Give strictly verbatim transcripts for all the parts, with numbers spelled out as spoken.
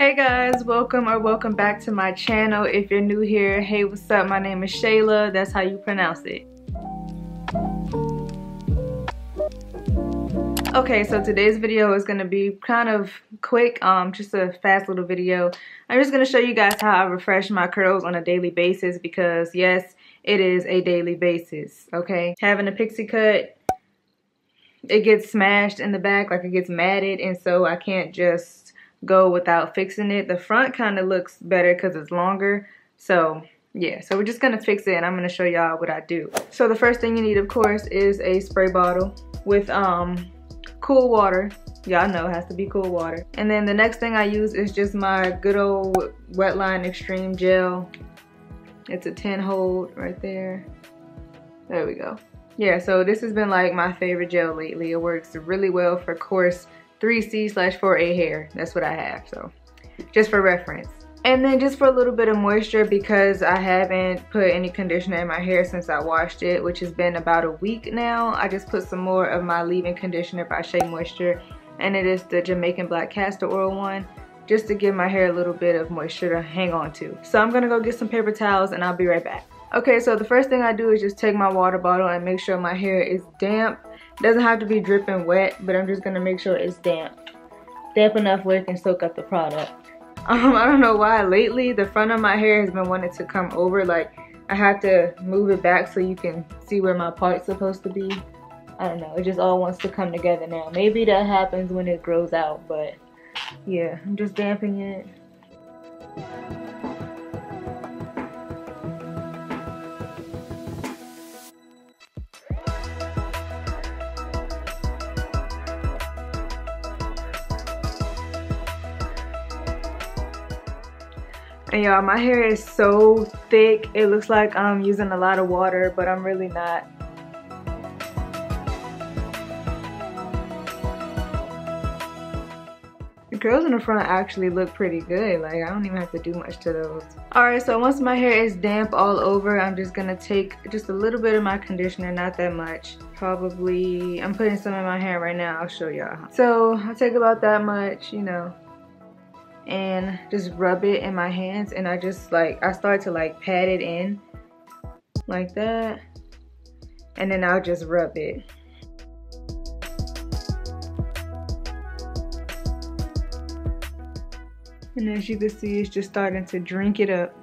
Hey guys, welcome or welcome back to my channel. If you're new here, hey, what's up? My name is Shayla. That's how you pronounce it. Okay, so today's video is going to be kind of quick, um, just a fast little video. I'm just going to show you guys how I refresh my curls on a daily basis because, yes, it is a daily basis, okay? Having a pixie cut, it gets smashed in the back, like it gets matted, and so I can't just go without fixing it. The front kind of looks better because it's longer, so yeah, so we're just gonna fix it and I'm gonna show y'all what I do. So the first thing you need, of course, is a spray bottle with um cool water. Y'all know it has to be cool water. And then the next thing I use is just my good old Wetline Extreme gel. It's a ten hold right there. There we go. Yeah, so this has been like my favorite gel lately. It works really well for coarse three C slash four A hair. That's what I have, so just for reference. And then just for a little bit of moisture, because I haven't put any conditioner in my hair since I washed it, which has been about a week now, I just put some more of my leave-in conditioner by Shea Moisture, and it is the Jamaican Black Castor Oil one, just to give my hair a little bit of moisture to hang on to. So I'm gonna go get some paper towels and I'll be right back. Okay, so the first thing I do is just take my water bottle and make sure my hair is damp. Doesn't have to be dripping wet, but I'm just gonna make sure it's damp. Damp enough where it can soak up the product. Um, I don't know why lately the front of my hair has been wanting to come over. Like, I have to move it back so you can see where my part's supposed to be. I don't know, it just all wants to come together now. Maybe that happens when it grows out, but yeah, I'm just dampening it. And y'all, my hair is so thick, it looks like I'm using a lot of water, but I'm really not. The curls in the front actually look pretty good. Like, I don't even have to do much to those. Alright, so once my hair is damp all over, I'm just gonna take just a little bit of my conditioner, not that much. Probably, I'm putting some in my hair right now, I'll show y'all. So, I take about that much, you know, and just rub it in my hands, and I just like, I start to like pat it in like that, and then I'll just rub it. And as you can see, it's just starting to drink it up.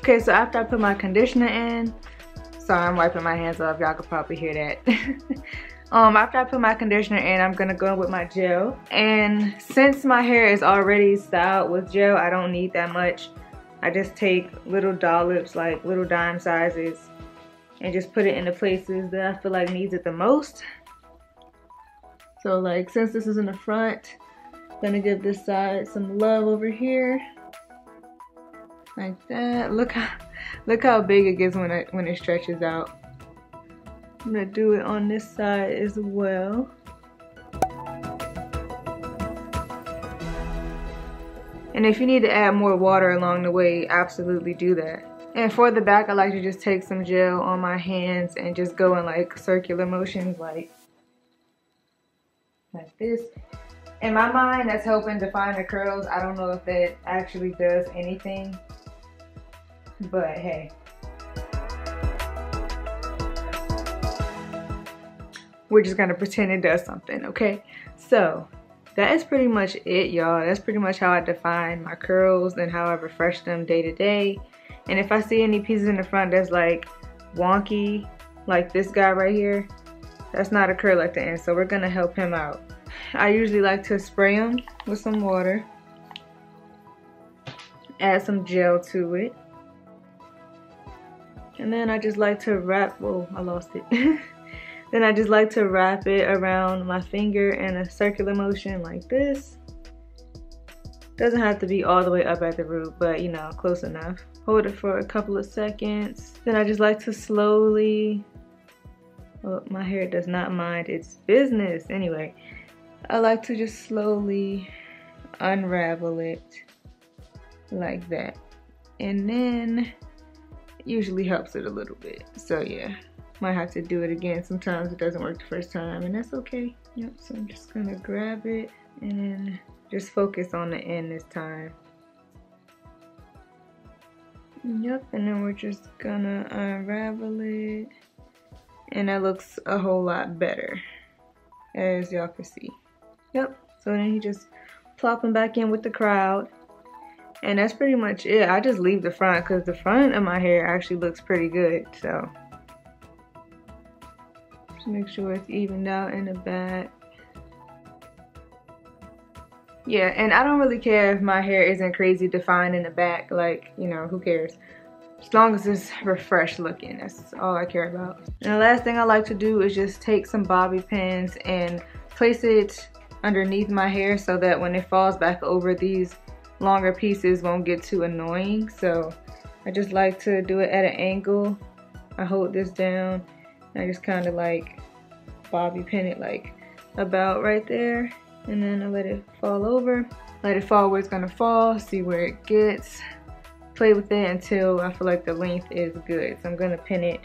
Okay, so after I put my conditioner in, sorry, I'm wiping my hands off, y'all could probably hear that. um, after I put my conditioner in, I'm gonna go with my gel. And since my hair is already styled with gel, I don't need that much. I just take little dollops, like little dime sizes, and just put it in the places that I feel like needs it the most. So like, since this is in the front, I'm gonna give this side some love over here. Like that. Look how, look how big it gets when it when it stretches out. I'm gonna do it on this side as well. And if you need to add more water along the way, absolutely do that. And for the back, I like to just take some gel on my hands and just go in like circular motions, like like this. In my mind, that's helping define the curls. I don't know if that actually does anything, but hey. We're just gonna pretend it does something, okay? So, that is pretty much it, y'all. That's pretty much how I define my curls and how I refresh them day to day. And if I see any pieces in the front that's like wonky, like this guy right here, that's not a curl at the end, so we're gonna help him out. I usually like to spray them with some water, add some gel to it, and then I just like to wrap, whoa, I lost it. Then I just like to wrap it around my finger in a circular motion like this. Doesn't have to be all the way up at the root, but you know, close enough. Hold it for a couple of seconds. Then I just like to slowly, well, my hair does not mind its business. Anyway, I like to just slowly unravel it like that. And then usually helps it a little bit. So yeah, might have to do it again. Sometimes it doesn't work the first time, and that's okay. Yep, so I'm just gonna grab it and then just focus on the end this time. Yep, and then we're just gonna unravel it. And that looks a whole lot better, as y'all can see. Yep, so then he just plopping back in with the crowd. And that's pretty much it. I just leave the front because the front of my hair actually looks pretty good, so. Just make sure it's evened out in the back. Yeah, and I don't really care if my hair isn't crazy defined in the back, like, you know, who cares? As long as it's refreshed looking, that's all I care about. And the last thing I like to do is just take some bobby pins and place it underneath my hair so that when it falls back over, these longer pieces won't get too annoying. So I just like to do it at an angle. I hold this down and I just kind of like bobby pin it like about right there, and then I let it fall over, let it fall where it's gonna fall, see where it gets, play with it until I feel like the length is good. So I'm gonna pin it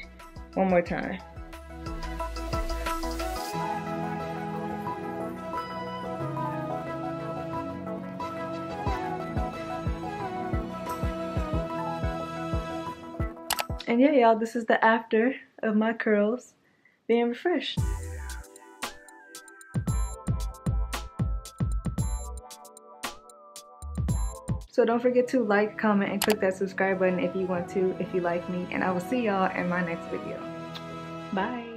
one more time. And yeah, y'all, this is the after of my curls being refreshed. So don't forget to like, comment, and click that subscribe button if you want to, if you like me. And I will see y'all in my next video. Bye.